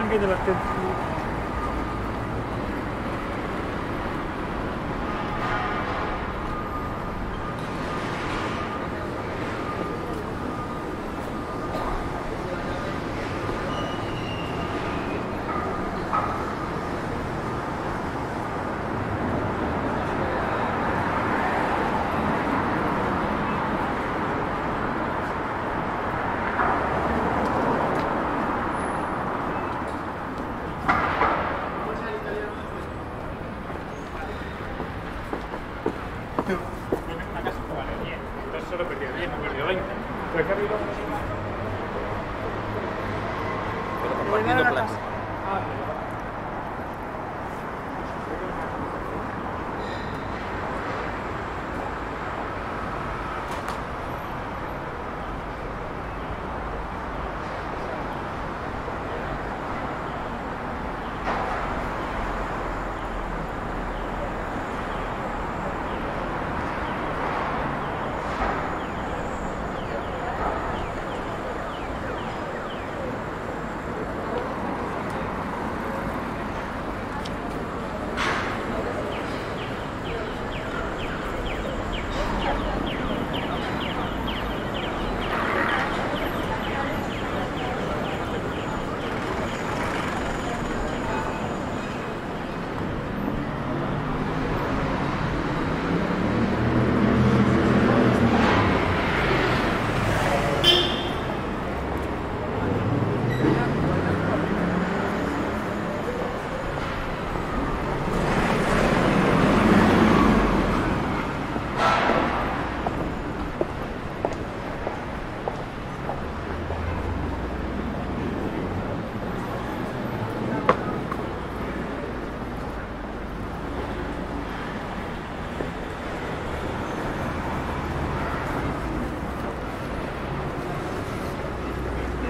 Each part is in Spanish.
Anche divertente.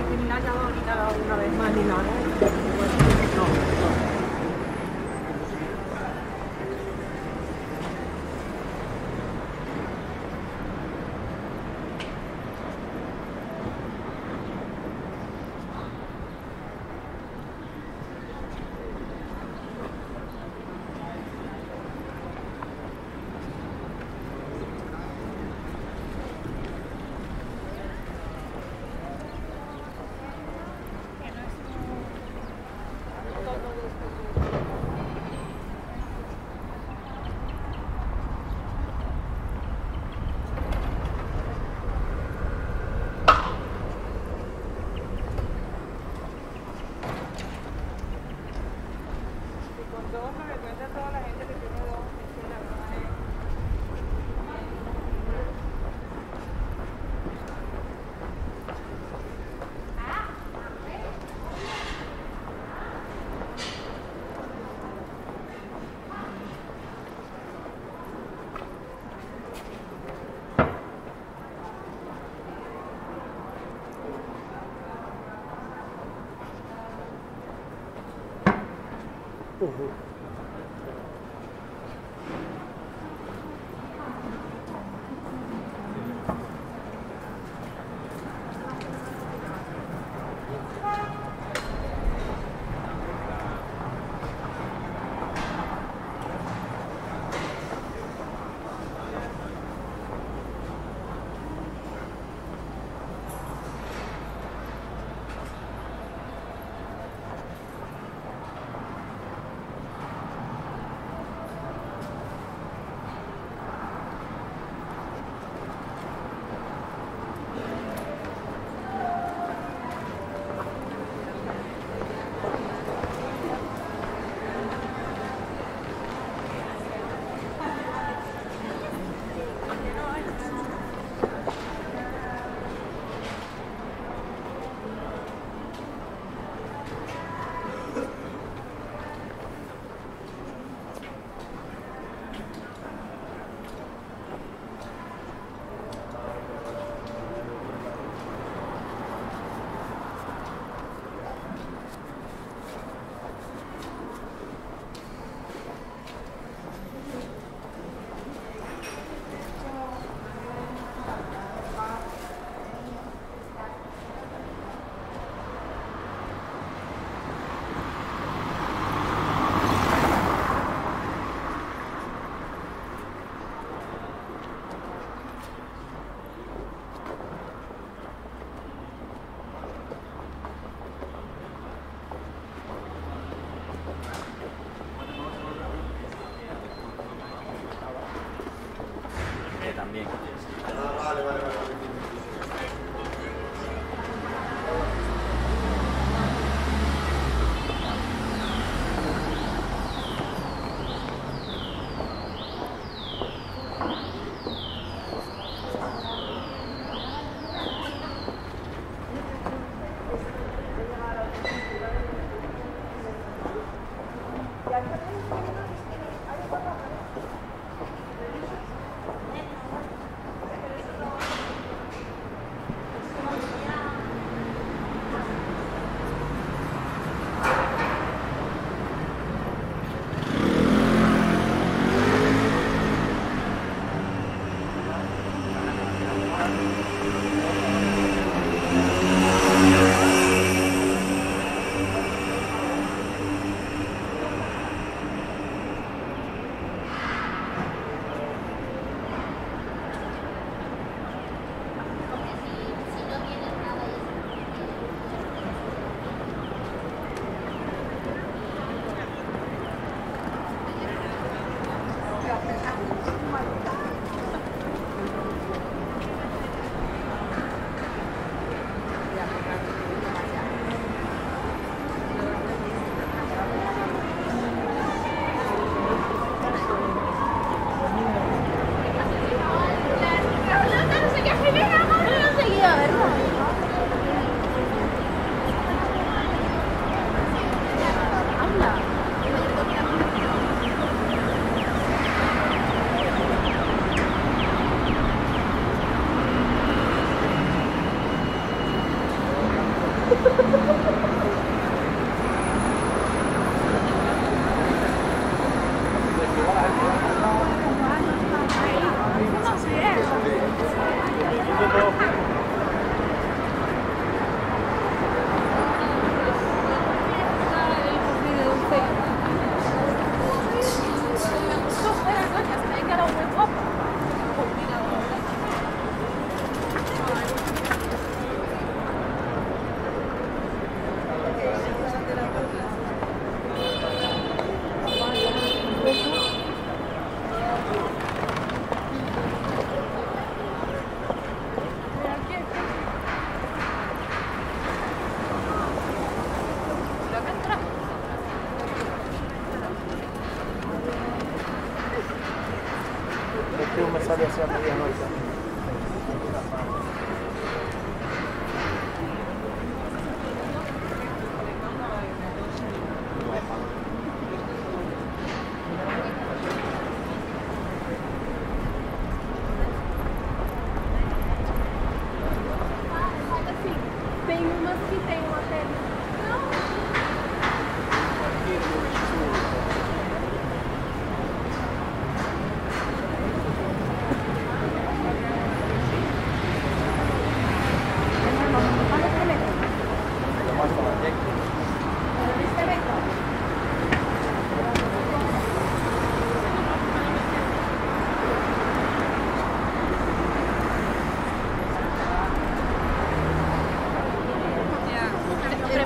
criminal ya ahorita una vez más ni nada.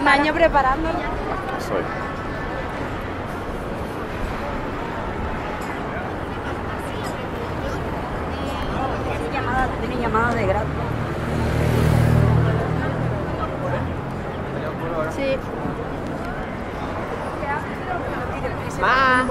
Año preparando ya. Soy. Tiene llamada de grado. Sí. Va.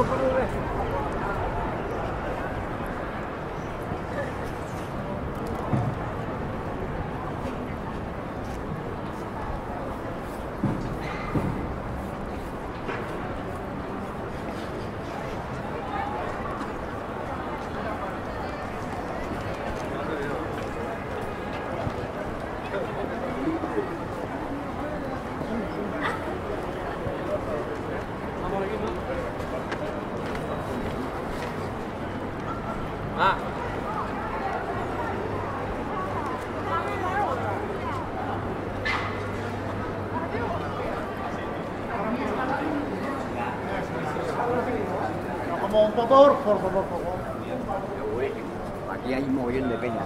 Por favor. Aquí hay un mogollón de peña.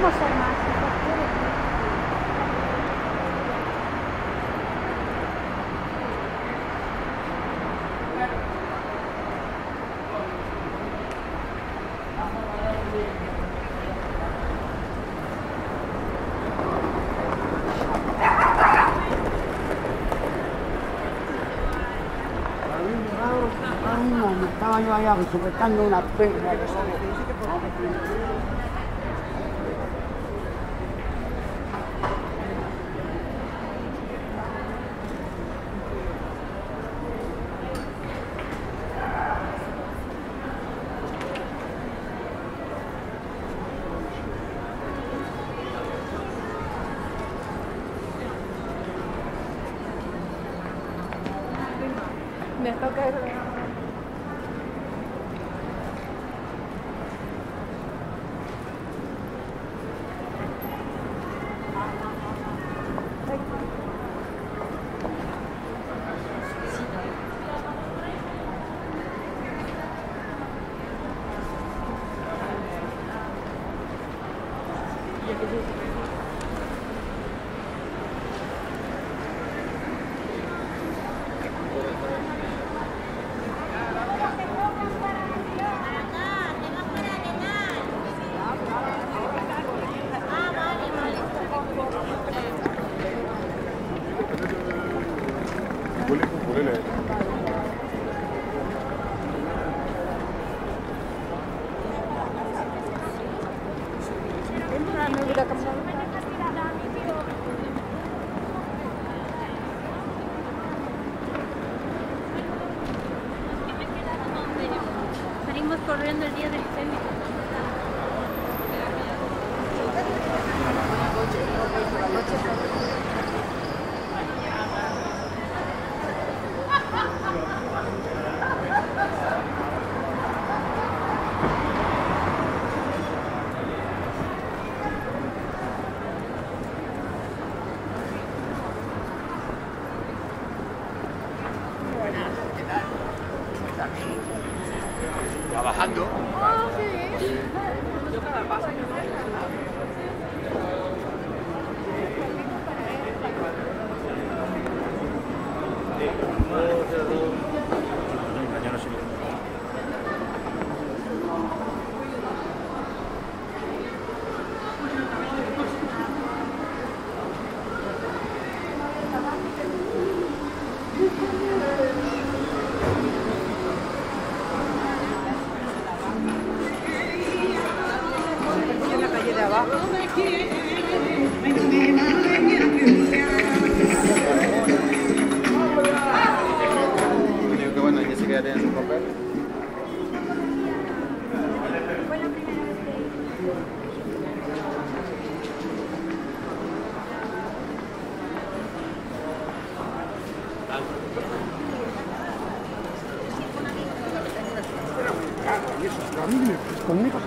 podemos ser más. Estaba yo allá sujetando una perra. Me toca ir. Corriendo el día del premio. ¿Trabajando? Oh, sí. Yo cada paso que me he conmigo.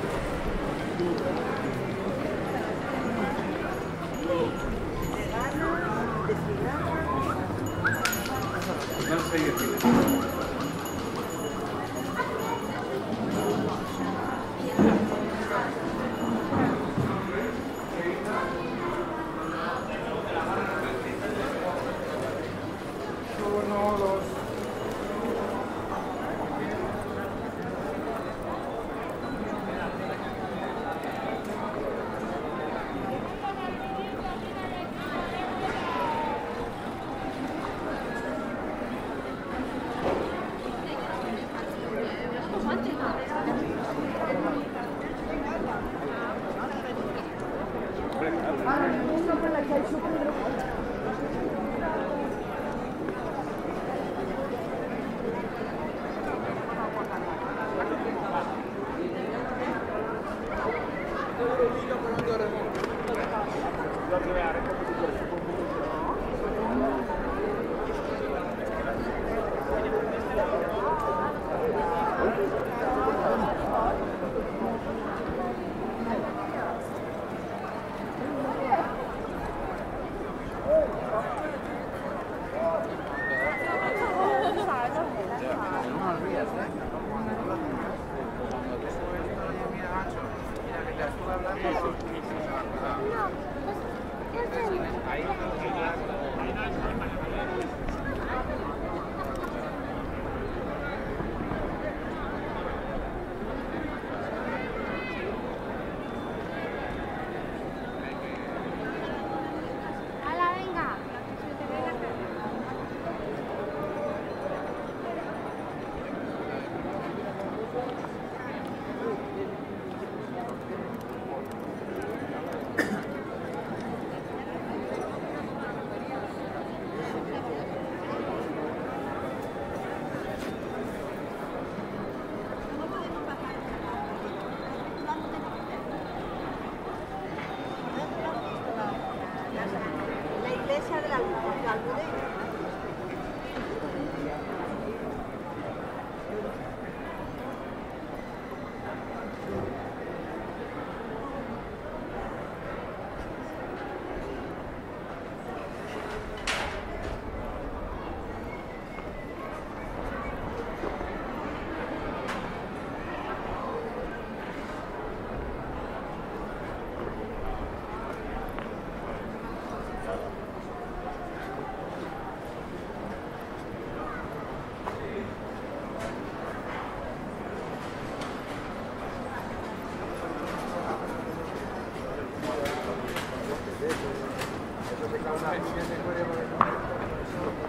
Gracias.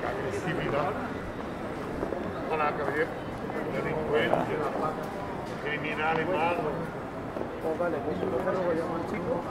Aggressività, con la delinquente, criminale malo. Oh, vale, questo lo vogliamo al ciclo.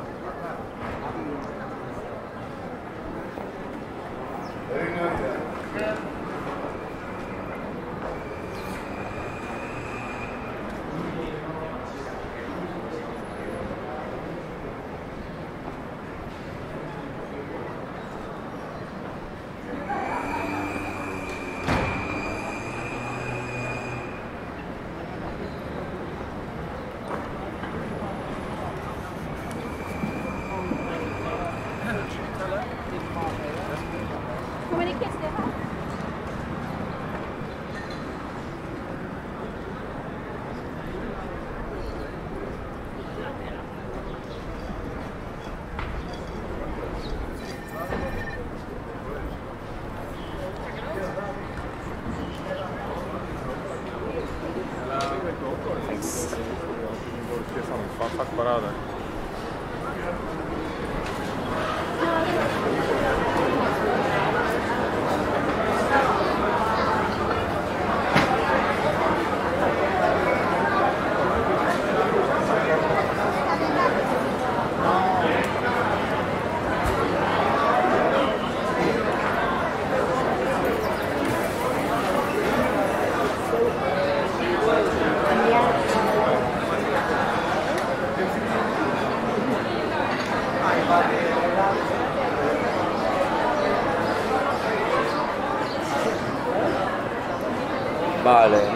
Vale.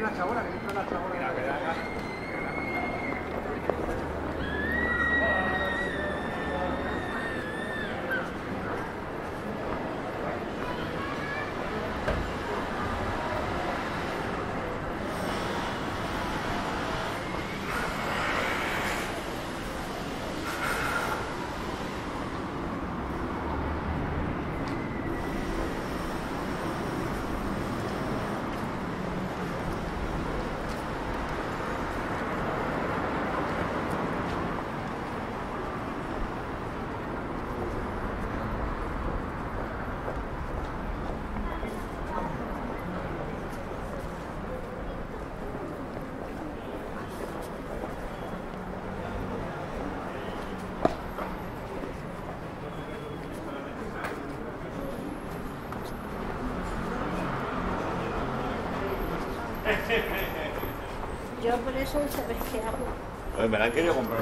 Una chabola, que entra una chabola. Mira, yo por eso no sabes qué hago. Pues me la han querido comprar.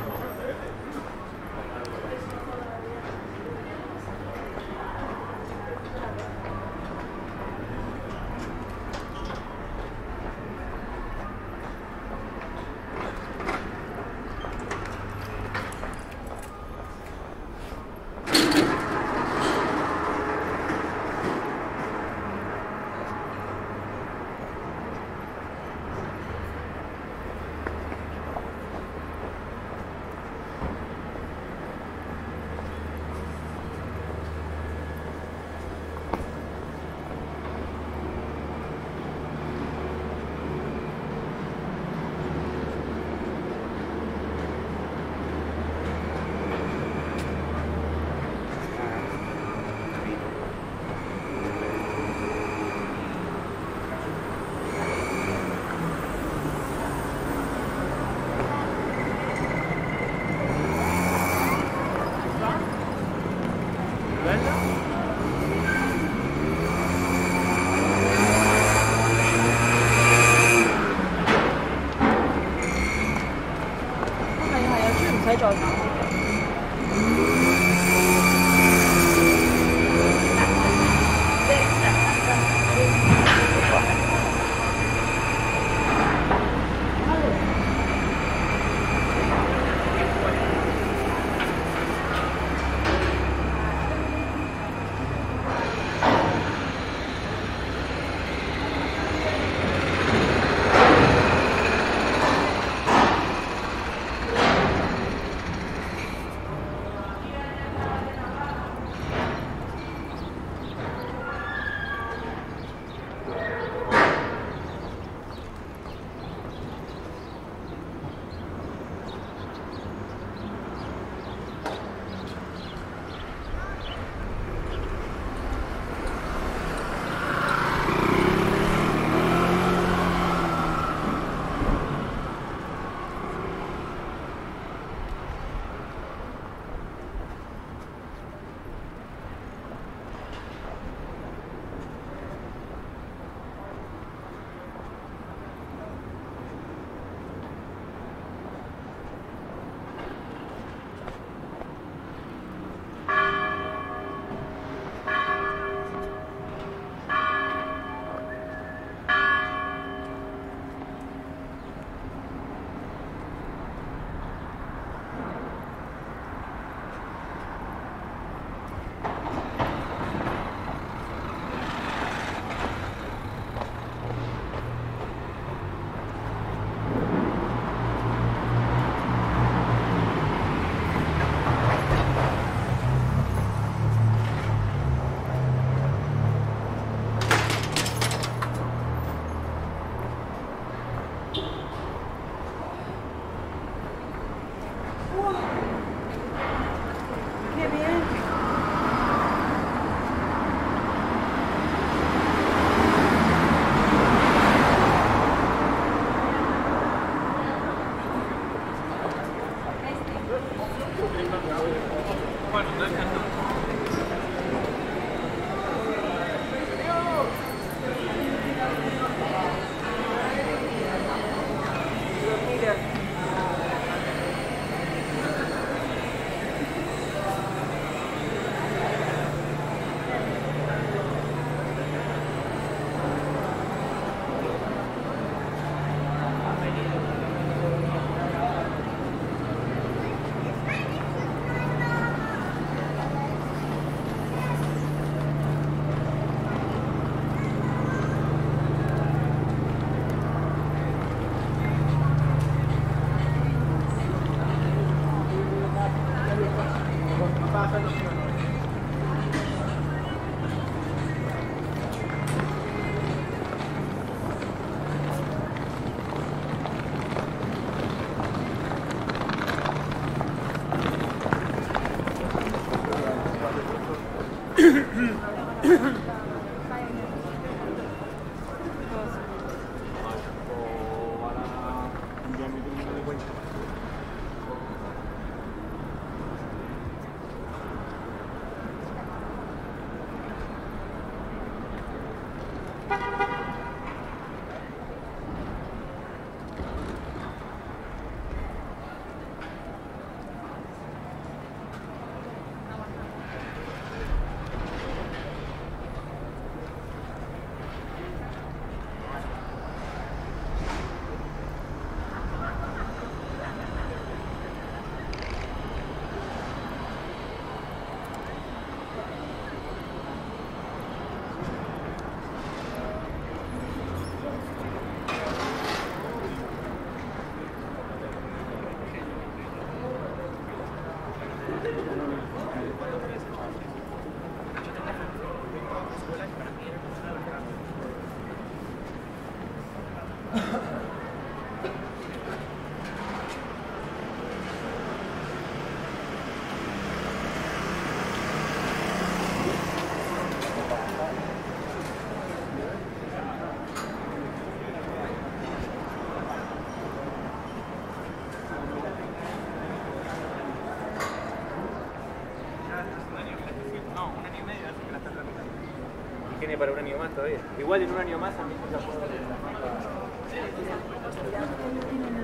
Tiene para un año más todavía. Igual en un año más a mí me la puedo leer.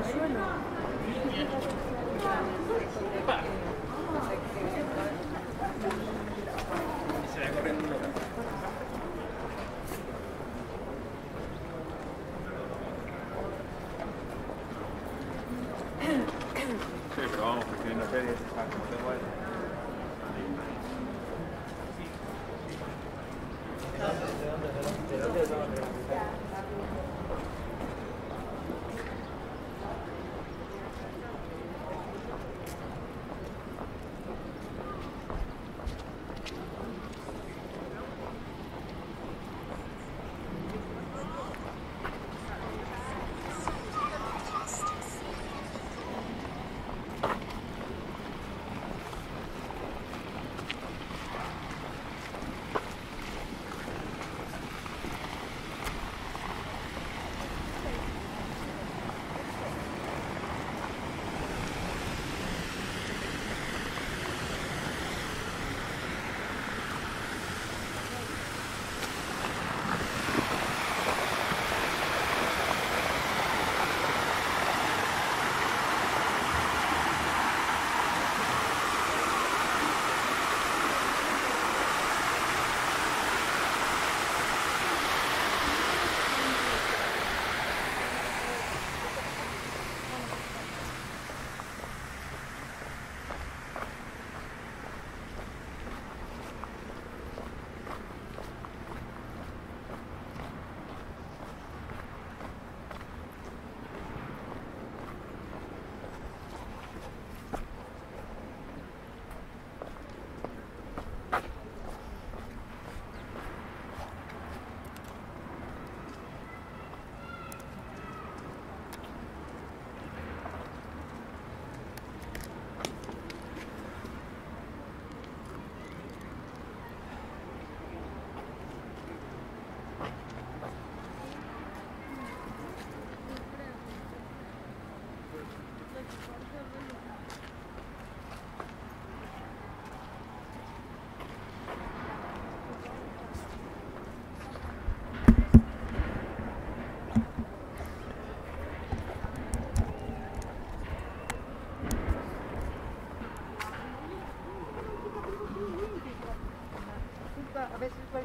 Sí, pero vamos, porque en la serie está igual.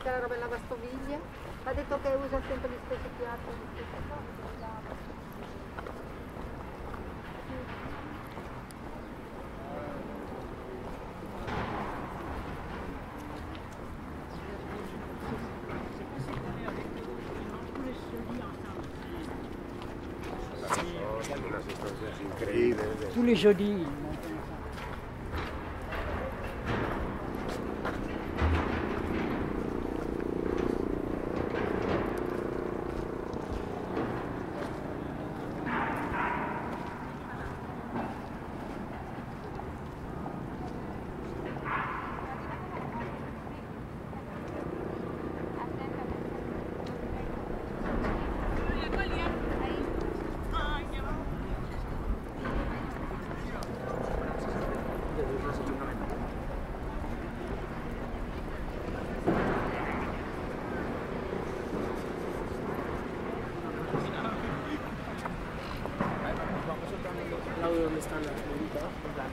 La roba della lavastoviglie, ha detto che usa sempre gli stessi piatti. Tous les jeudis. están las bolitas, en plan,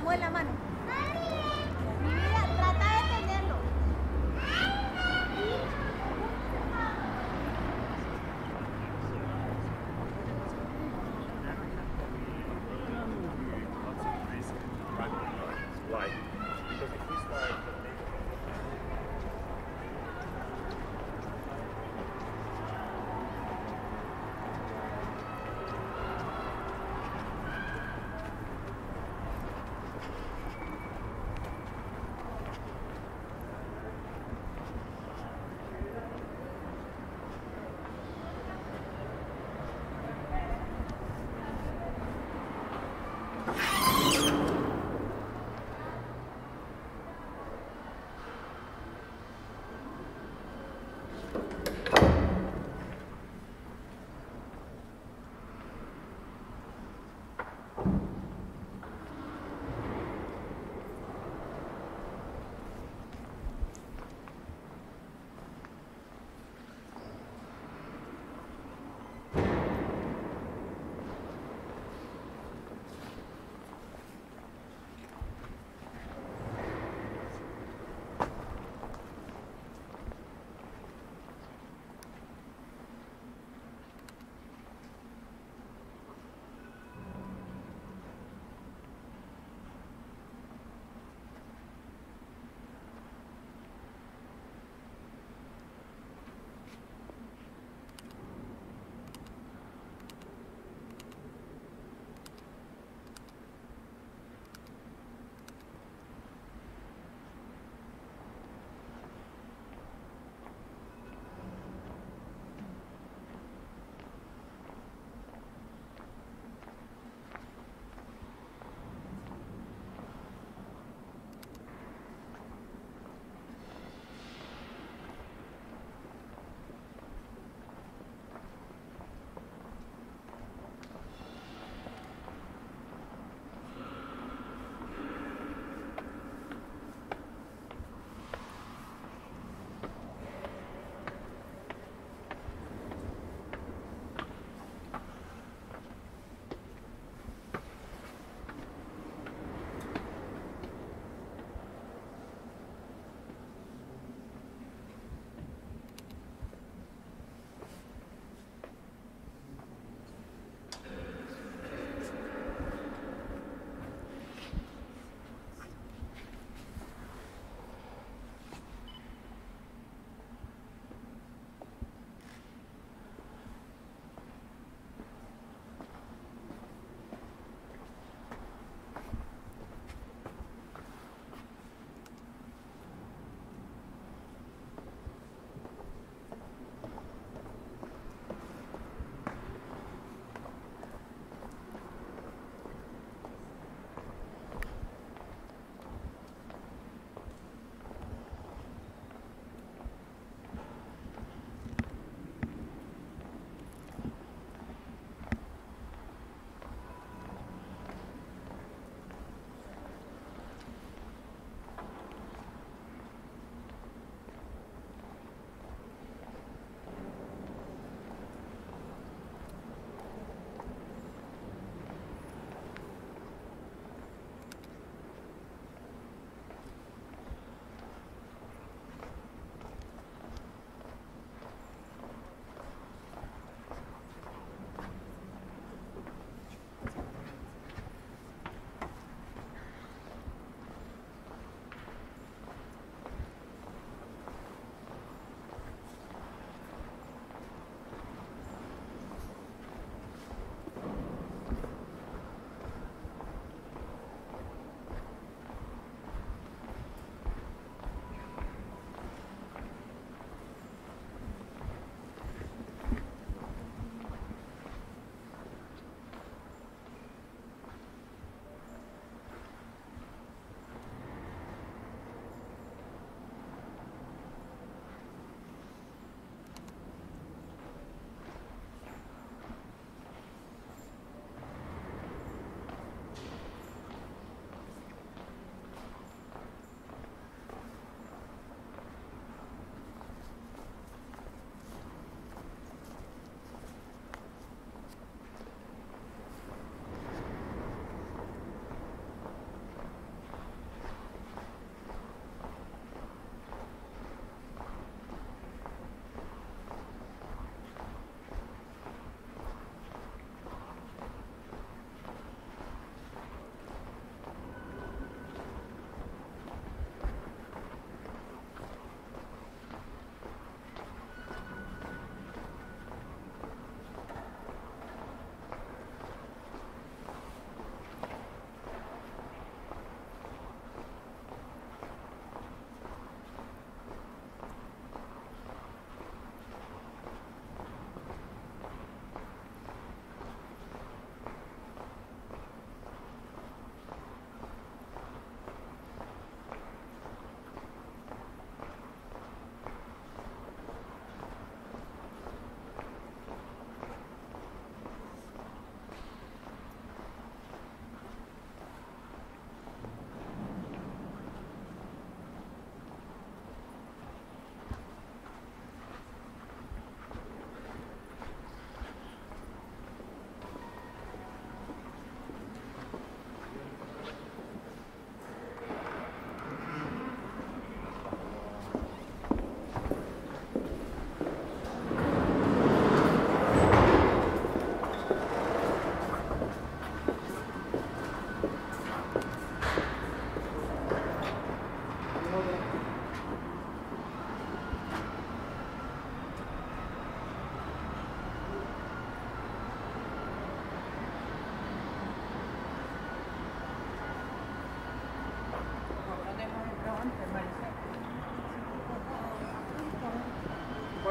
mano, mueve la mano. Mi vida, trata de tenerlo.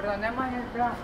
Ponemos el brazo.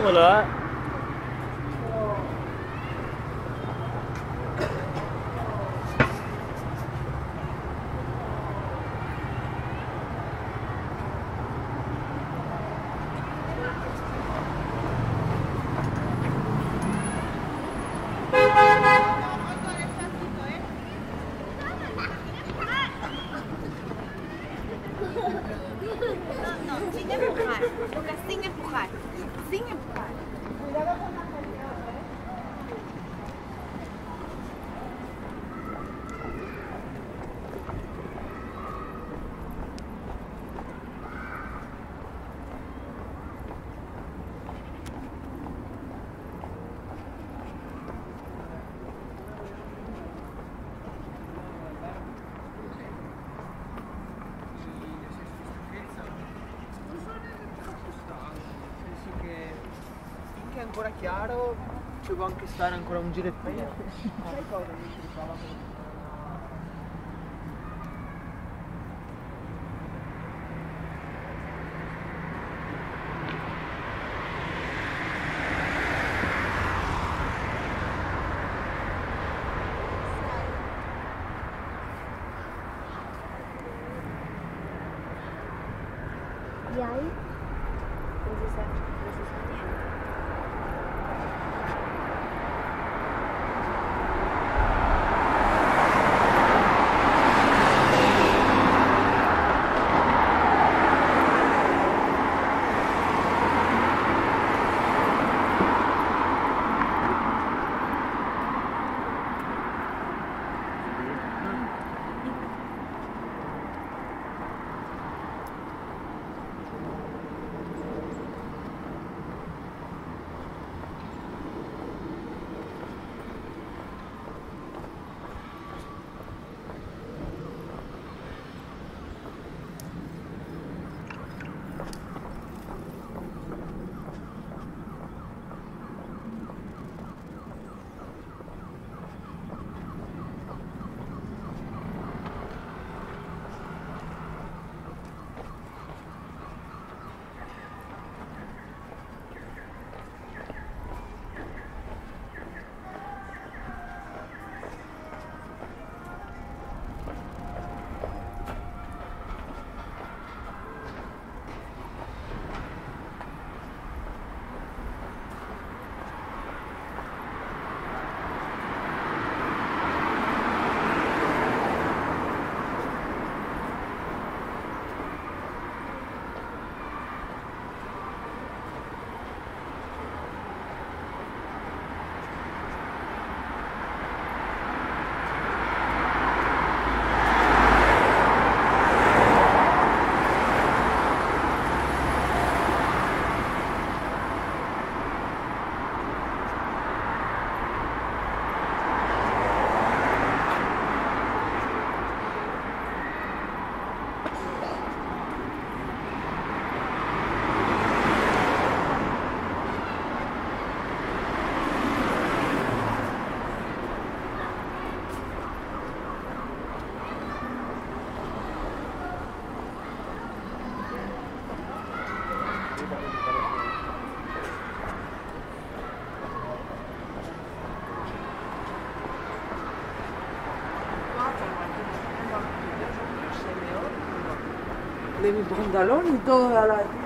Hola. Ancora chiaro, ci può anche stare ancora un girettino. Sai cosa mi ci ricava? de mi pantalón y toda la tienda.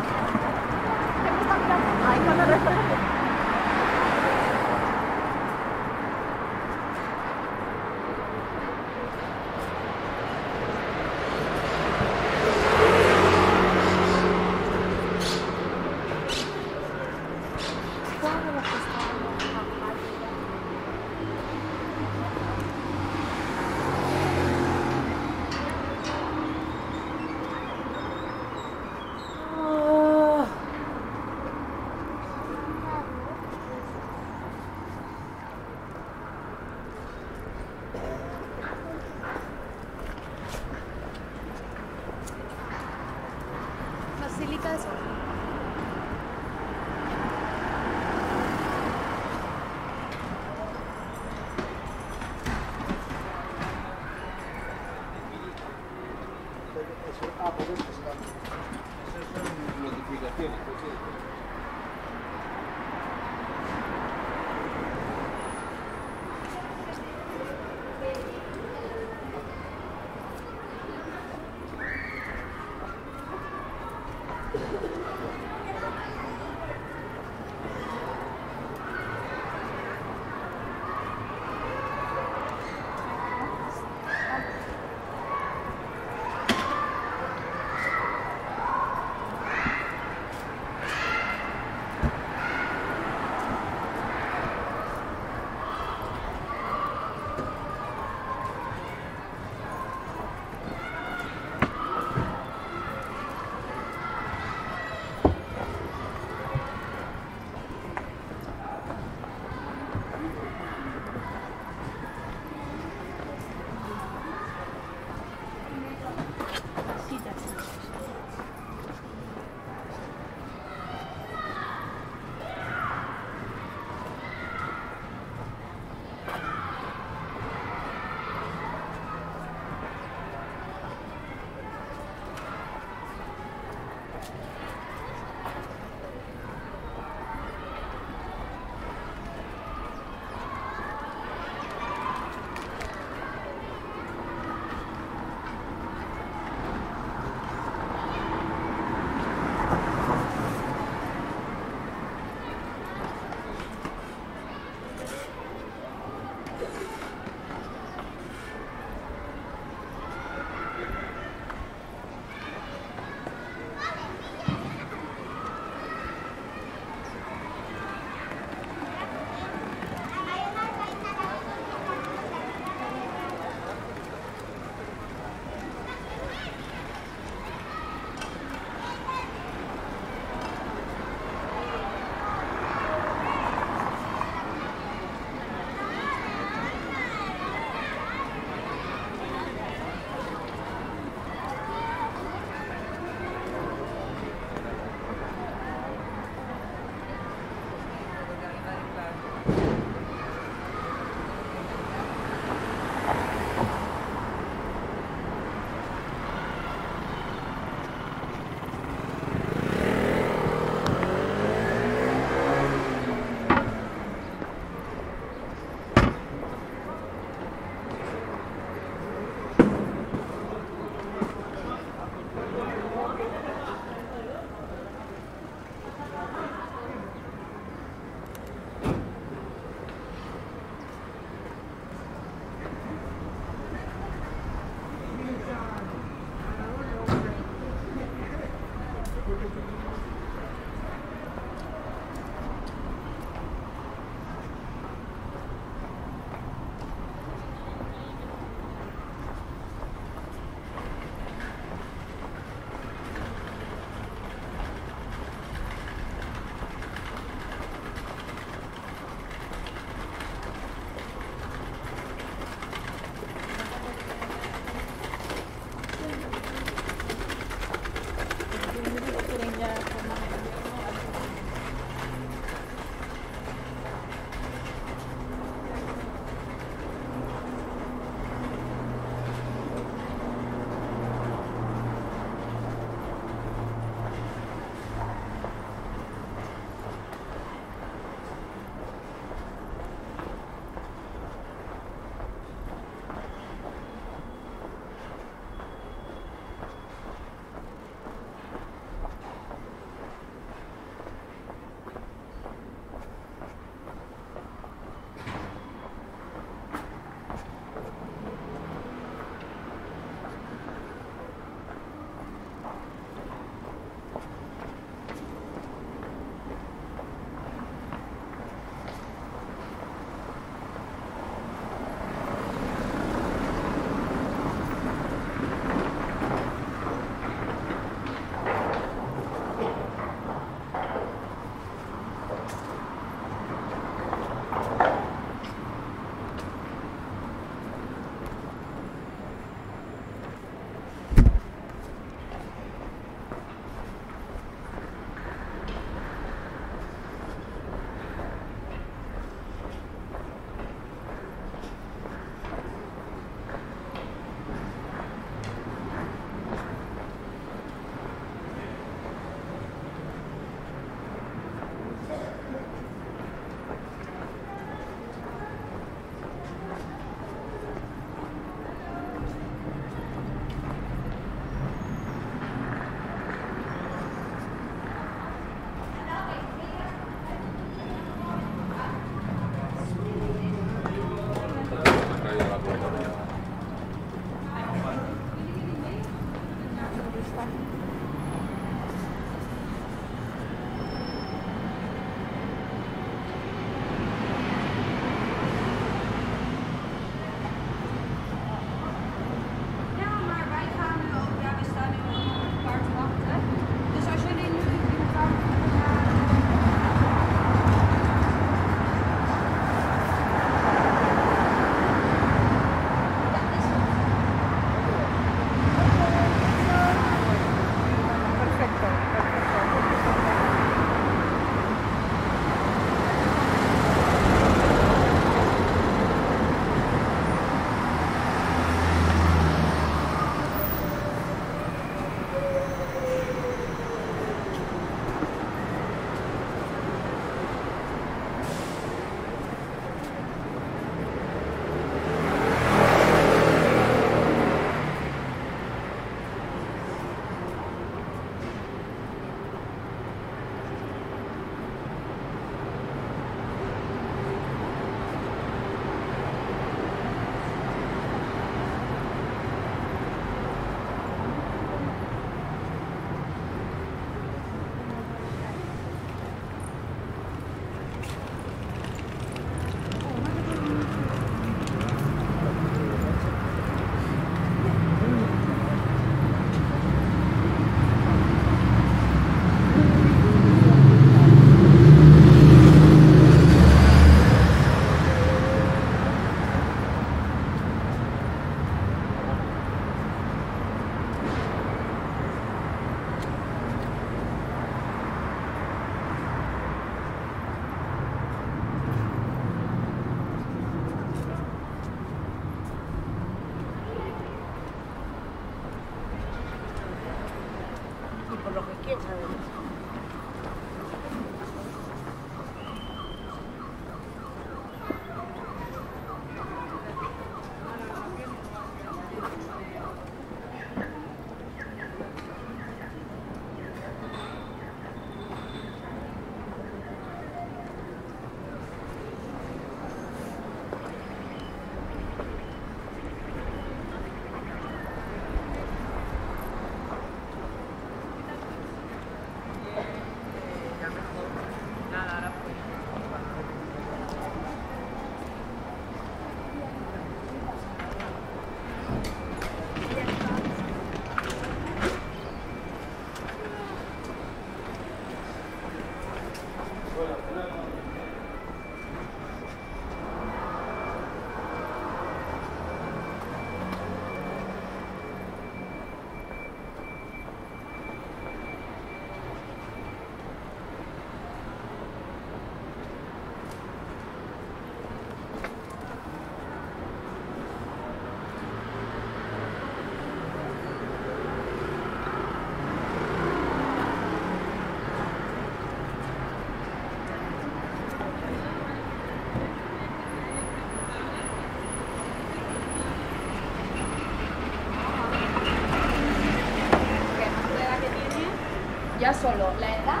ya solo la edad.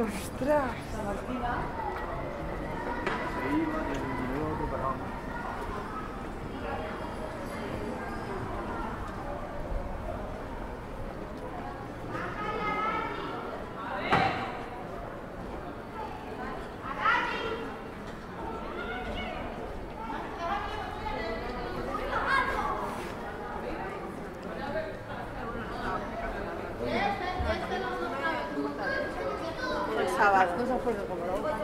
¡Ostras! No se acuerdo cómo lo hago.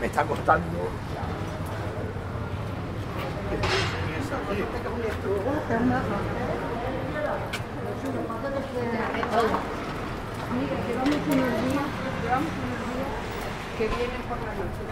Me está costando. Mira, llevamos unos días que vienen por la noche.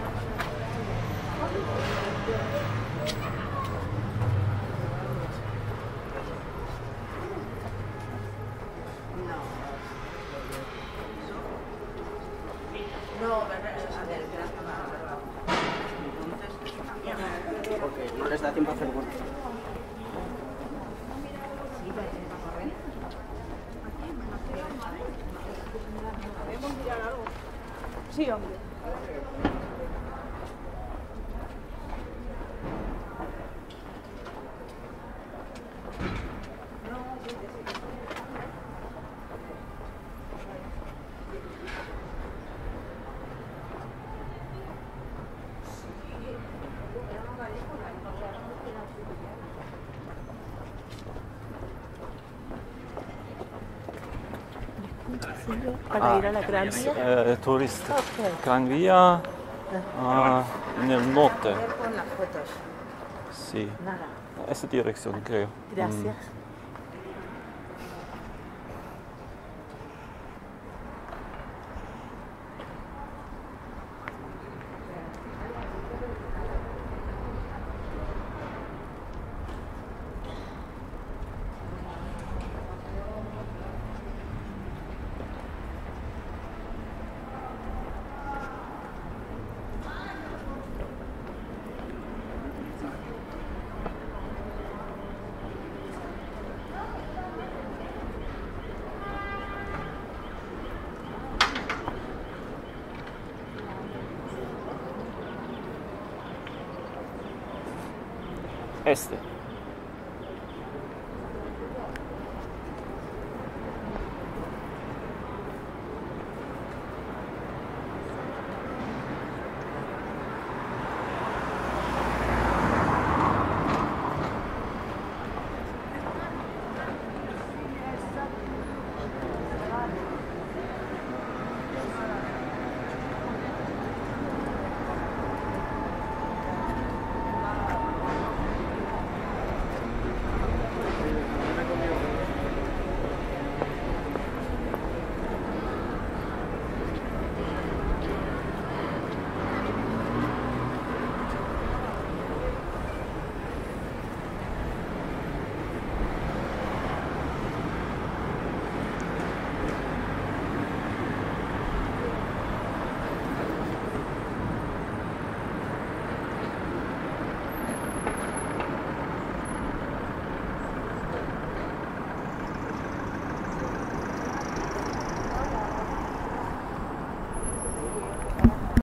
Sí, hombre. Para ir a la Gran Vía? Turista. Okay. Gran Vía en el norte. Con las fotos. Sí. Nada. Esa dirección, creo. Gracias. Este.